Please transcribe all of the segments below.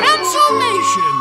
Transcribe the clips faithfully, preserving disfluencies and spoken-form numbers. Pencilmation!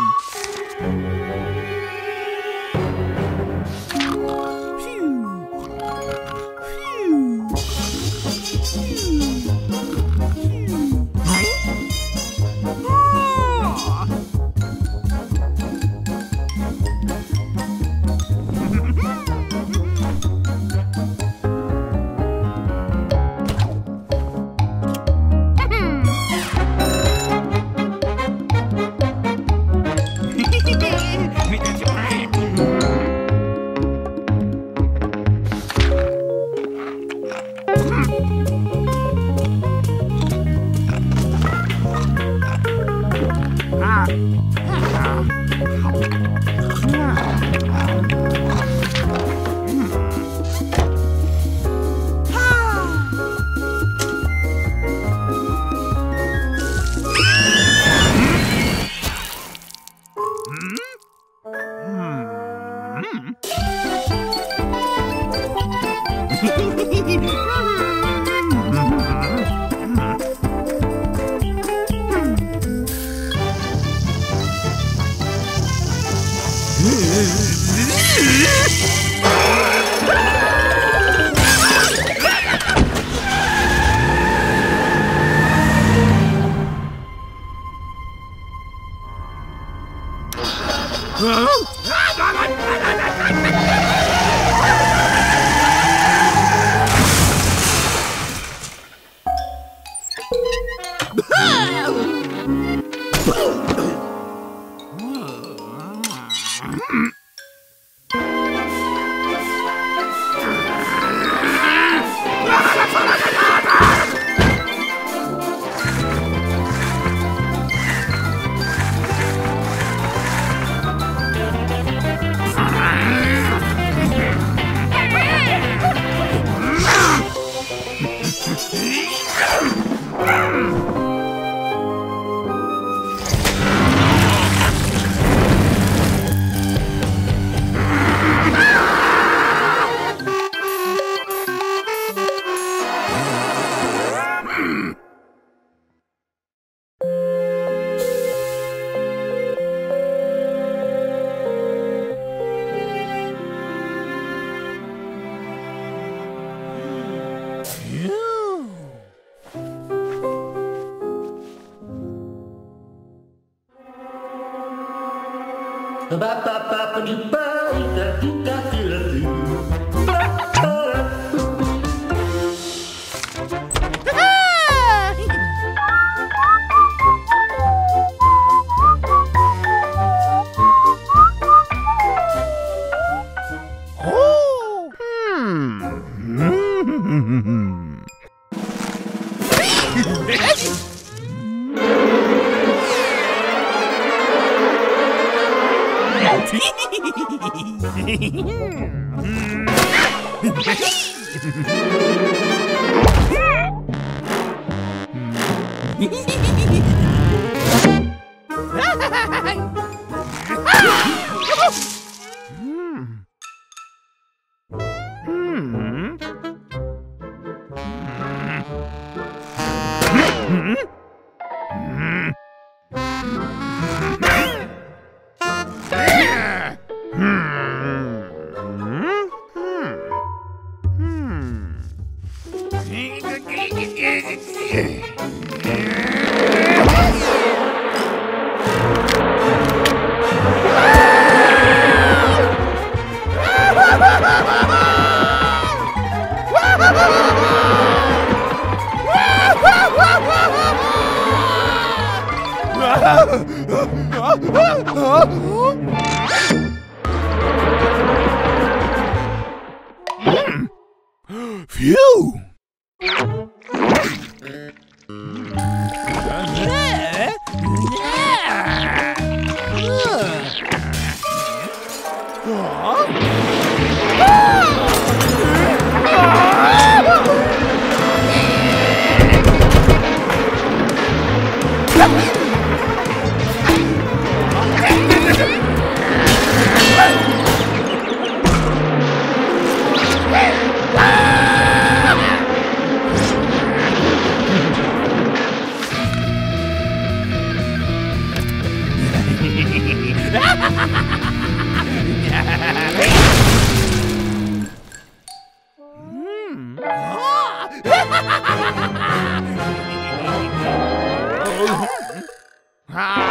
Huh?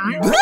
What? Oh.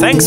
Thanks